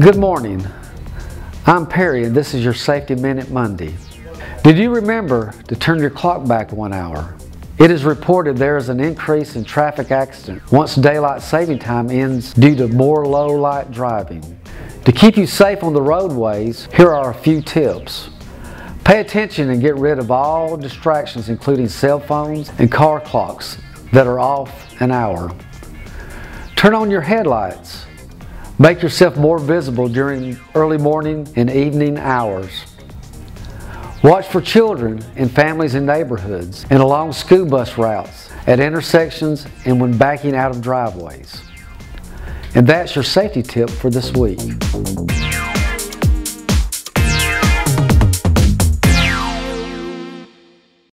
Good morning, I'm Perry and this is your Safety Minute Monday. Did you remember to turn your clock back 1 hour? It is reported there is an increase in traffic accidents once daylight saving time ends due to more low-light driving. To keep you safe on the roadways, here are a few tips. Pay attention and get rid of all distractions including cell phones and car clocks that are off an hour. Turn on your headlights. Make yourself more visible during early morning and evening hours. Watch for children and families in neighborhoods and along school bus routes, at intersections, and when backing out of driveways. And that's your safety tip for this week.